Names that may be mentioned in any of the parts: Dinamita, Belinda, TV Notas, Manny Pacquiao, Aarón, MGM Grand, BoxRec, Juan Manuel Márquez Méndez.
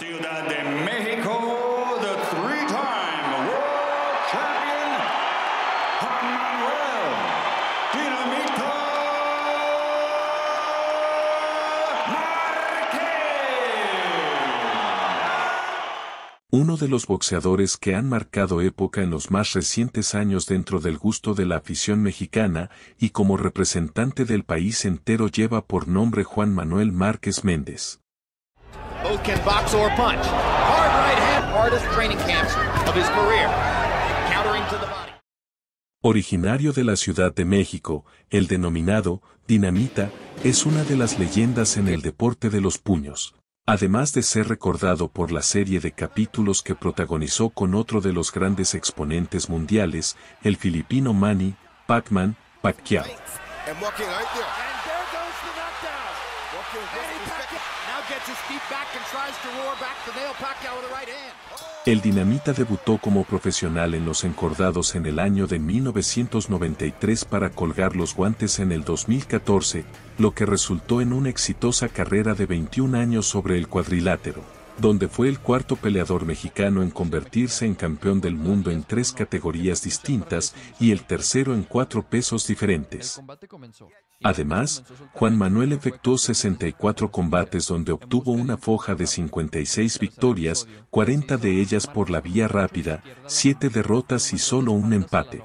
Ciudad de México, the three-time world champion, Juan Manuel Dinamita Márquez. Uno de los boxeadores que han marcado época en los más recientes años dentro del gusto de la afición mexicana y como representante del país entero lleva por nombre Juan Manuel Márquez Méndez. Both can box or punch. Hard right hand, hardest training camps of his career. Countering to the body. Originario de la Ciudad de México, el denominado Dinamita es una de las leyendas en el deporte de los puños, además de ser recordado por la serie de capítulos que protagonizó con otro de los grandes exponentes mundiales, el filipino Manny Pacquiao. El Dinamita debutó como profesional en los encordados en el año de 1993 para colgar los guantes en el 2014, lo que resultó en una exitosa carrera de 21 años sobre el cuadrilátero, donde fue el cuarto peleador mexicano en convertirse en campeón del mundo en 3 categorías distintas y el tercero en 4 pesos diferentes. Además, Juan Manuel efectuó 64 combates donde obtuvo una foja de 56 victorias, 40 de ellas por la vía rápida, 7 derrotas y solo un empate.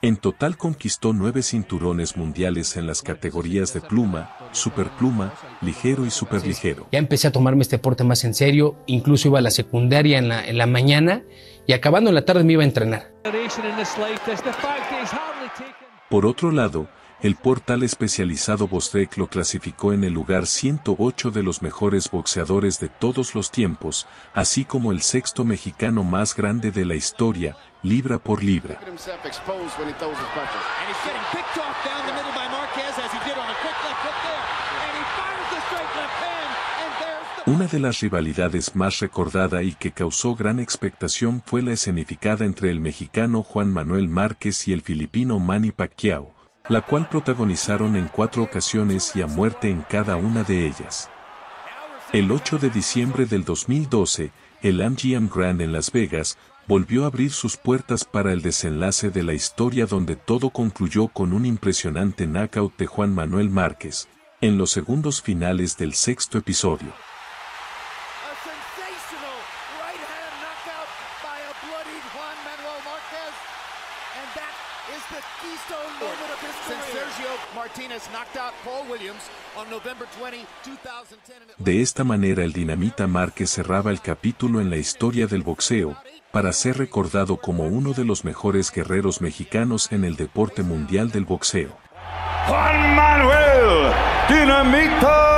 En total conquistó 9 cinturones mundiales en las categorías de pluma, superpluma, ligero y superligero. Ya empecé a tomarme este deporte más en serio, incluso iba a la secundaria en la mañana y acabando en la tarde me iba a entrenar. Por otro lado, el portal especializado BoxRec lo clasificó en el lugar 108 de los mejores boxeadores de todos los tiempos, así como el 6º mexicano más grande de la historia, libra por libra. Una de las rivalidades más recordada y que causó gran expectación fue la escenificada entre el mexicano Juan Manuel Márquez y el filipino Manny Pacquiao, la cual protagonizaron en 4 ocasiones y a muerte en cada una de ellas. El 8 de diciembre del 2012, el MGM Grand en Las Vegas volvió a abrir sus puertas para el desenlace de la historia donde todo concluyó con un impresionante knockout de Juan Manuel Márquez, en los segundos finales del 6º episodio. De esta manera el Dinamita Márquez cerraba el capítulo en la historia del boxeo, para ser recordado como uno de los mejores guerreros mexicanos en el deporte mundial del boxeo. ¡Juan Manuel Dinamita!